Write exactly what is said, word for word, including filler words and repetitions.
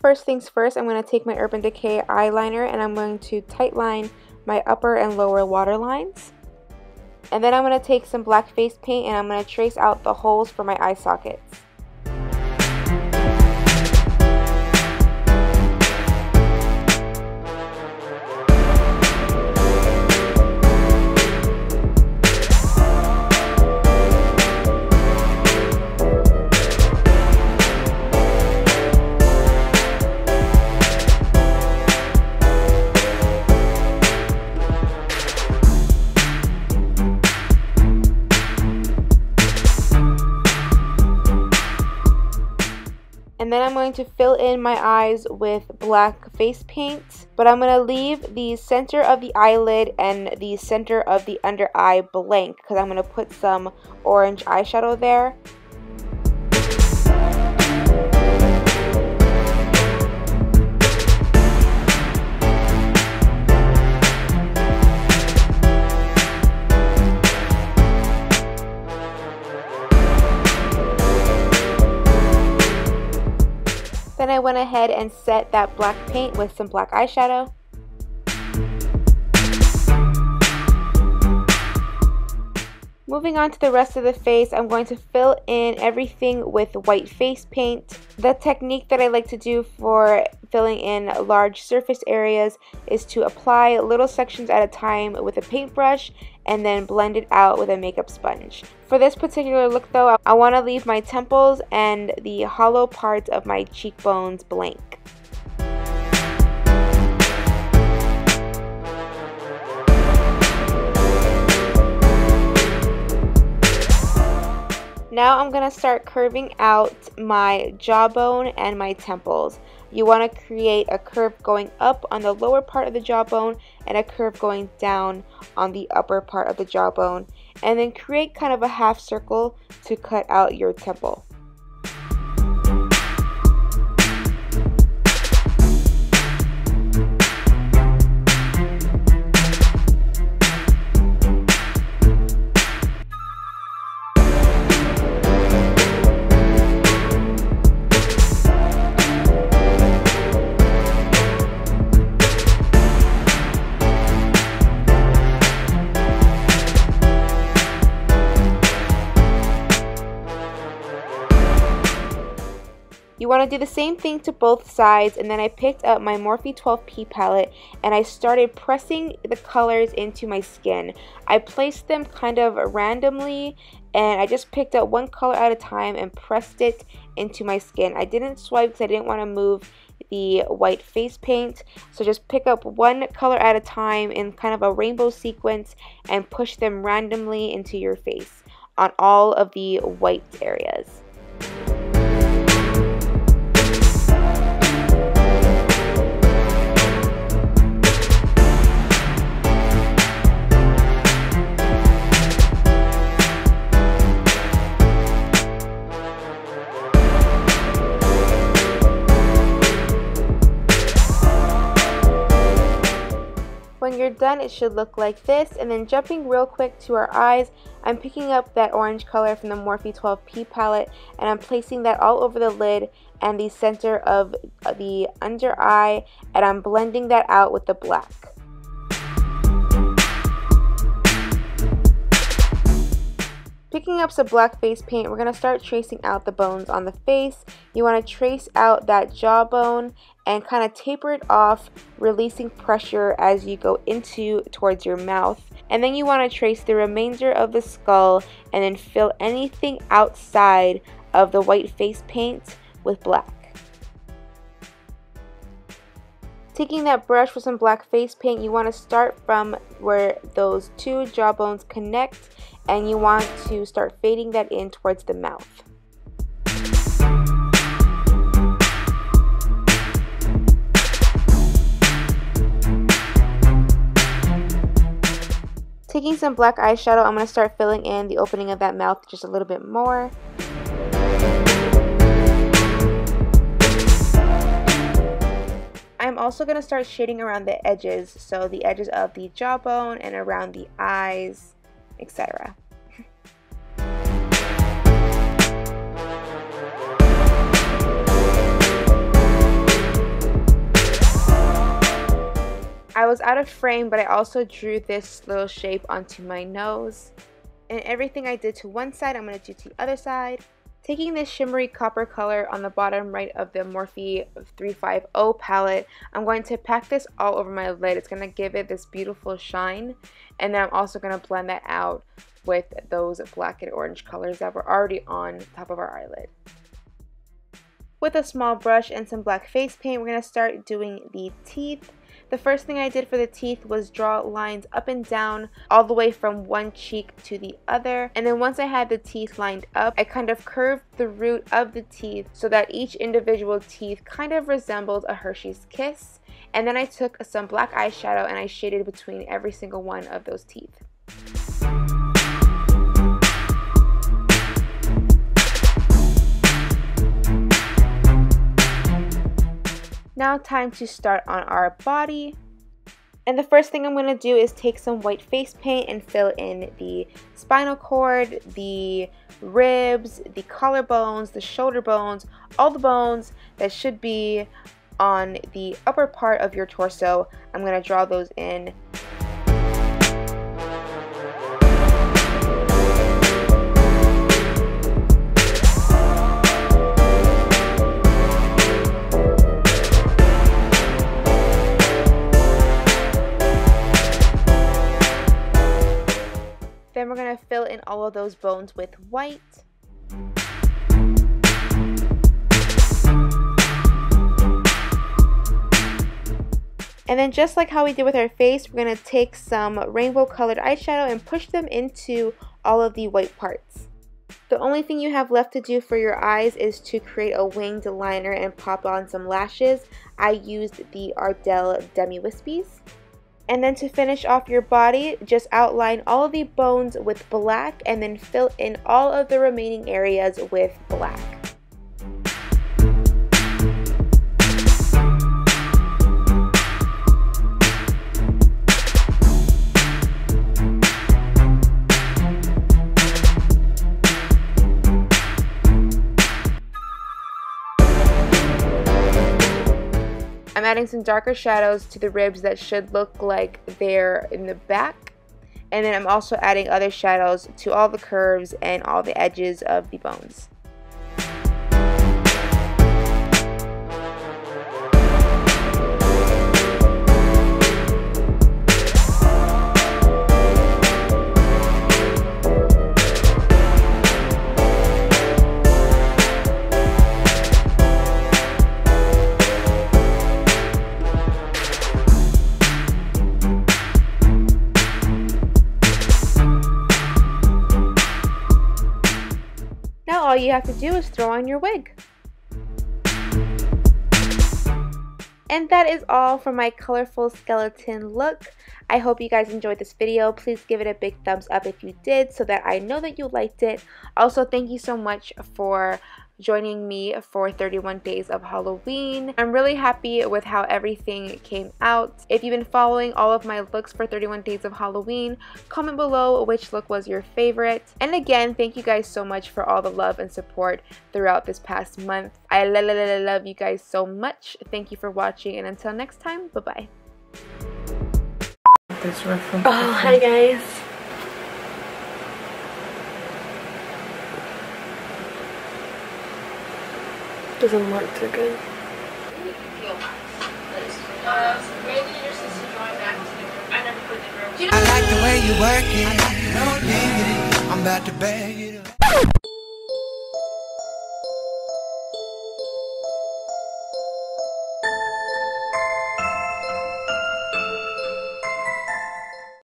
First things first, I'm going to take my Urban Decay eyeliner and I'm going to tightline my upper and lower waterlines. And then I'm going to take some black face paint and I'm going to trace out the holes for my eye sockets. And then I'm going to fill in my eyes with black face paint, but I'm going to leave the center of the eyelid and the center of the under eye blank because I'm going to put some orange eyeshadow there. Then I went ahead and set that black paint with some black eyeshadow. Moving on to the rest of the face, I'm going to fill in everything with white face paint. The technique that I like to do for filling in large surface areas is to apply little sections at a time with a paintbrush and then blend it out with a makeup sponge. For this particular look though, I want to leave my temples and the hollow parts of my cheekbones blank. Now I'm going to start curving out my jawbone and my temples. You want to create a curve going up on the lower part of the jawbone and a curve going down on the upper part of the jawbone. And then create kind of a half circle to cut out your temple. You want to do the same thing to both sides, and then I picked up my Morphe twelve P palette and I started pressing the colors into my skin. I placed them kind of randomly and I just picked up one color at a time and pressed it into my skin. I didn't swipe because I didn't want to move the white face paint, so just pick up one color at a time in kind of a rainbow sequence and push them randomly into your face on all of the white areas. When you're done, it should look like this. And then jumping real quick to our eyes, I'm picking up that orange color from the Morphe twelve P palette and I'm placing that all over the lid and the center of the under eye, and I'm blending that out with the black. Picking up some black face paint, we're going to start tracing out the bones on the face. You want to trace out that jawbone and kind of taper it off, releasing pressure as you go into towards your mouth. And then you want to trace the remainder of the skull and then fill anything outside of the white face paint with black. Taking that brush with some black face paint, you want to start from where those two jawbones connect and you want to start fading that in towards the mouth. Taking some black eyeshadow, I'm going to start filling in the opening of that mouth just a little bit more. I'm also going to start shading around the edges, so the edges of the jawbone and around the eyes, et cetera. out of frame, but I also drew this little shape onto my nose. And everything I did to one side, I'm going to do to the other side. Taking this shimmery copper color on the bottom right of the Morphe three fifty palette, I'm going to pack this all over my lid. It's going to give it this beautiful shine. And then I'm also going to blend that out with those black and orange colors that were already on top of our eyelid. With a small brush and some black face paint, we're going to start doing the teeth. The first thing I did for the teeth was draw lines up and down all the way from one cheek to the other. And then once I had the teeth lined up, I kind of curved the root of the teeth so that each individual teeth kind of resembled a Hershey's Kiss. And then I took some black eyeshadow and I shaded between every single one of those teeth. Now time to start on our body. And the first thing I'm going to do is take some white face paint and fill in the spinal cord, the ribs, the collarbones, the shoulder bones, all the bones that should be on the upper part of your torso. I'm going to draw those in. Then we're going to fill in all of those bones with white. And then just like how we did with our face, we're going to take some rainbow colored eyeshadow and push them into all of the white parts. The only thing you have left to do for your eyes is to create a winged liner and pop on some lashes. I used the Ardell Demi Wispies. And then to finish off your body, just outline all of the bones with black and then fill in all of the remaining areas with black. I'm adding some darker shadows to the ribs that should look like they're in the back. And then I'm also adding other shadows to all the curves and all the edges of the bones. All you have to do is throw on your wig. And that is all for my colorful skeleton look. I hope you guys enjoyed this video. Please give it a big thumbs up if you did so that I know that you liked it. Also, thank you so much for joining me for thirty-one days of Halloween. I'm really happy with how everything came out. If you've been following all of my looks for thirty-one days of Halloween, comment below which look was your favorite. And again, thank you guys so much for all the love and support throughout this past month. I love you guys so much. Thank you for watching, and until next time, bye-bye. Oh, hi guys. Doesn't look too good. I like the way you work it. I'm about to bag it up.